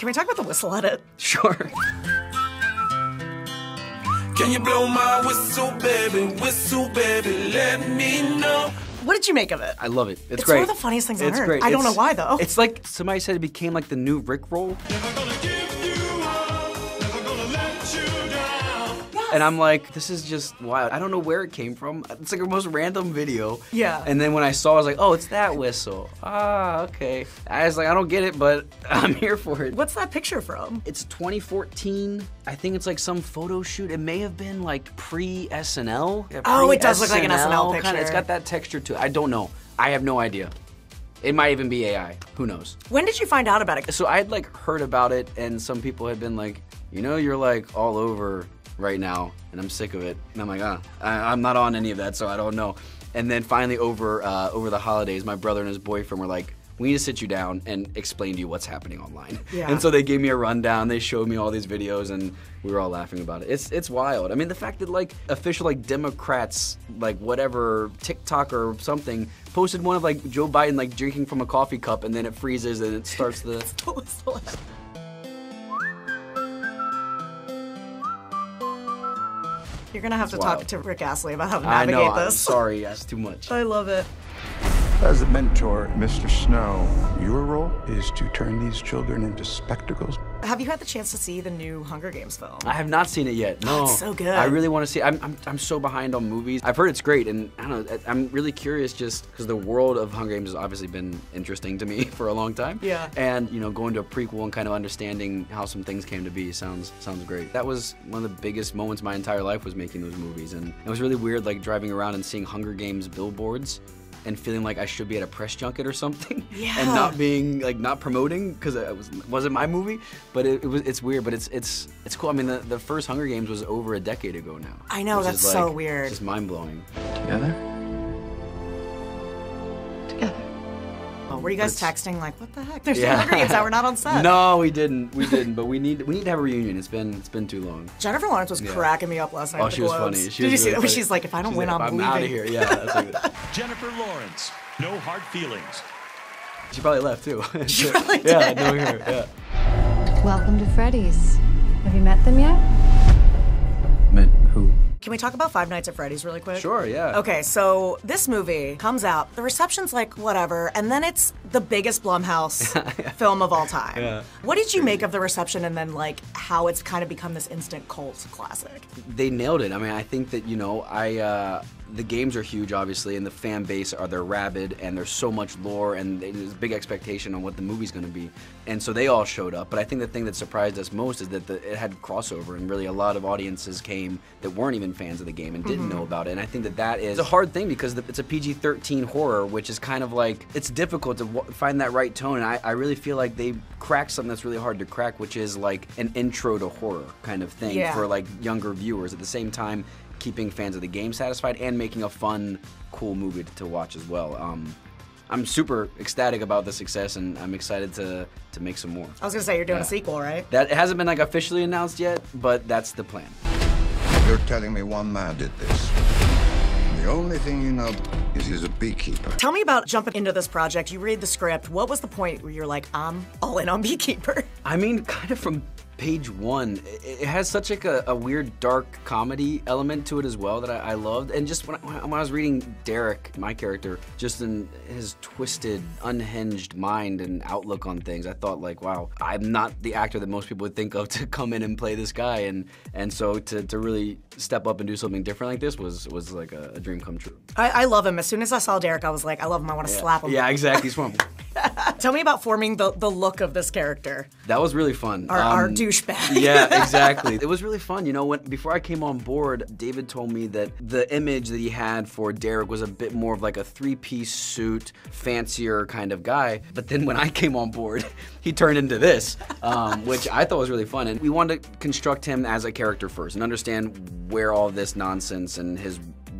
Can we talk about the whistle edit? Sure. Can you blow my whistle, baby, let me know. What did you make of it? I love it. It's great. It's one of the funniest things I've heard. Great. I don't know why, though. It's like somebody said it became like the new Rickroll. Never gonna give you up, never gonna let you down. Yes. And I'm like, this is just wild. I don't know where it came from. It's like the most random video. Yeah. And then when I saw it, I was like, oh, it's that whistle. Ah, okay. I was like, I don't get it, but I'm here for it. What's that picture from? It's 2014. I think it's like some photo shoot. It may have been like pre-SNL. Yeah, oh, it does look like an SNL picture. Kinda, it's got that texture to it. I don't know. I have no idea. It might even be AI. Who knows? When did you find out about it? So I had like heard about it, and some people had been like, you know, you're like all over right now, and I'm sick of it. And I'm like, ah, I'm not on any of that, so I don't know. And then finally over the holidays, my brother and his boyfriend were like, we need to sit you down and explain to you what's happening online. Yeah. And so they gave me a rundown, they showed me all these videos, and we were all laughing about it. It's wild. I mean, the fact that like official like Democrats, like whatever, TikTok or something, posted one of like Joe Biden like drinking from a coffee cup and then it freezes and it starts the... It's the whistle. You're gonna have to talk to Rick Astley about how to navigate this. I know, I'm sorry, that's too much. I love it. As a mentor, Mr. Snow, your role is to turn these children into spectacles. Have you had the chance to see the new Hunger Games film? I have not seen it yet, no. It's so good. I really want to see it. I'm so behind on movies. I've heard it's great, and I don't know, I'm really curious just because the world of Hunger Games has obviously been interesting to me for a long time. Yeah. And, you know, going to a prequel and kind of understanding how some things came to be sounds great. That was one of the biggest moments of my entire life was making those movies, and it was really weird like driving around and seeing Hunger Games billboards and feeling like I should be at a press junket or something, yeah. And not being like not promoting because it wasn't my movie. But it's weird, but it's cool. I mean, the first Hunger Games was over a decade ago now. I know, that's like, so weird. It's just mind blowing. Together. Oh, were you guys texting like, what the heck? There's no Hunger Games that we're not on set. No, we didn't. But we need to have a reunion. It's been too long. Jennifer Lawrence was cracking me up last night. Oh, she was funny. Did you see that? She's like, if I don't win, I'm leaving. I'm out of here. Yeah, that's like it. Jennifer Lawrence, no hard feelings. She probably left too. She probably did. Yeah, no here. Yeah. Welcome to Freddy's. Have you met them yet? Met who? Can we talk about Five Nights at Freddy's really quick? Sure, yeah. Okay, so this movie comes out, the reception's like whatever, and then it's the biggest Blumhouse film of all time. Yeah. What did you make of the reception and then like how it's kind of become this instant cult classic? They nailed it. I mean, I think that, you know, the games are huge, obviously, and the fan base they're rabid, and there's so much lore, and there's big expectation on what the movie's gonna be. And so they all showed up, but I think the thing that surprised us most is that it had crossover, and really a lot of audiences came that weren't even fans of the game and didn't know about it. And I think that is a hard thing because it's a PG-13 horror, which is kind of like, it's difficult to find that right tone, and I really feel like they cracked something that's really hard to crack, which is like an intro to horror kind of thing for like younger viewers. At the same time, keeping fans of the game satisfied and making a fun, cool movie to watch as well. I'm super ecstatic about the success, and I'm excited to make some more. I was gonna say, you're doing a sequel, right? That hasn't been like officially announced yet, but that's the plan. You're telling me one man did this. The only thing you know is he's a beekeeper. Tell me about jumping into this project. You read the script. What was the point where you're like, I'm all in on Beekeeper? I mean, kind of from page one, it has such like a weird dark comedy element to it as well that I loved. And just when I was reading Derek, my character, just in his twisted, unhinged mind and outlook on things, I thought like, wow, I'm not the actor that most people would think of to come in and play this guy. And so to really step up and do something different like this was like a dream come true. I love him. As soon as I saw Derek, I was like, I love him, I want to slap him. Yeah, exactly. He's one. Tell me about forming the look of this character. That was really fun. Our douchebag. Yeah, exactly. It was really fun. You know, before I came on board, David told me that the image that he had for Derek was a bit more of like a three-piece suit, fancier kind of guy. But then when I came on board, he turned into this, which I thought was really fun. And we wanted to construct him as a character first and understand where all this nonsense and his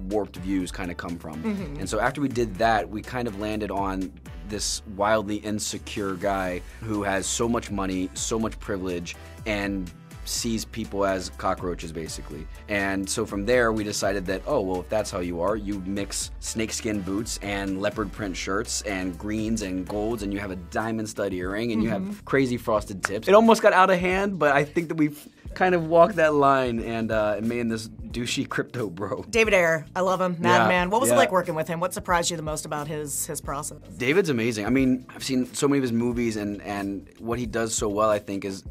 warped views kind of come from. And so after we did that, we kind of landed on this wildly insecure guy who has so much money, so much privilege, and sees people as cockroaches, basically. And so from there, we decided that, oh, well, if that's how you are, you mix snakeskin boots and leopard print shirts and greens and golds, and you have a diamond stud earring, and you have crazy frosted tips. It almost got out of hand, but I think that we've kind of walked that line and made this douchey crypto bro. David Ayer, I love him, madman. What was it like working with him? What surprised you the most about his process? David's amazing. I mean, I've seen so many of his movies, and what he does so well, I think, is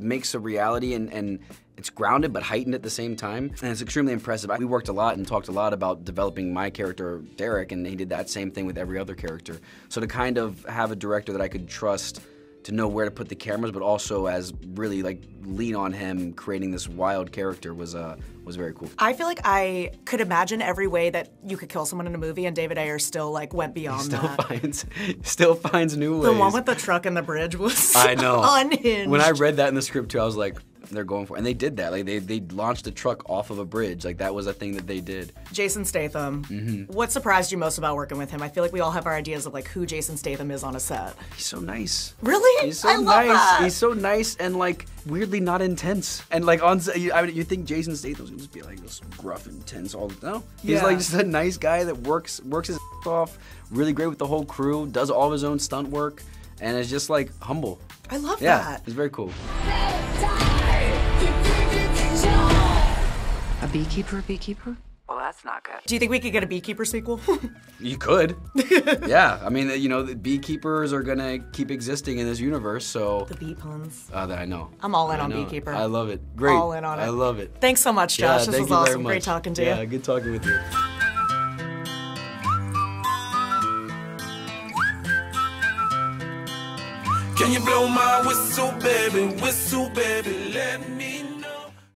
makes a reality and it's grounded but heightened at the same time, and it's extremely impressive. We worked a lot and talked a lot about developing my character, Derek, and he did that same thing with every other character. So to kind of have a director that I could trust to know where to put the cameras, but also as really like lean on him creating this wild character was very cool. I feel like I could imagine every way that you could kill someone in a movie, and David Ayer still like went beyond that. Still finds new ways. The one with the truck and the bridge was unhinged. When I read that in the script too, I was like, they're going for it. And they did that. Like they launched a truck off of a bridge. Like that was a thing that they did. Jason Statham. Mm-hmm. What surprised you most about working with him? I feel like we all have our ideas of like who Jason Statham is on a set. He's so nice. Really? He's so nice. That. He's so nice and like weirdly not intense. And like on set, you think Jason Statham's gonna just be like this gruff and intense all the time. He's like just a nice guy that works his off, really great with the whole crew, does all of his own stunt work, and is just like humble. I love that. It's very cool. A beekeeper, a beekeeper? Well, that's not good. Do you think we could get a Beekeeper sequel? You could. Yeah, I mean, you know, the beekeepers are gonna keep existing in this universe, so. The bee puns. I know. I'm all in on Beekeeper. I love it. Great. All in on it. I love it. Thanks so much, Josh. Yeah, this was awesome. Great talking to you. Yeah, good talking with you. Can you blow my whistle, baby? Whistle, baby, let me.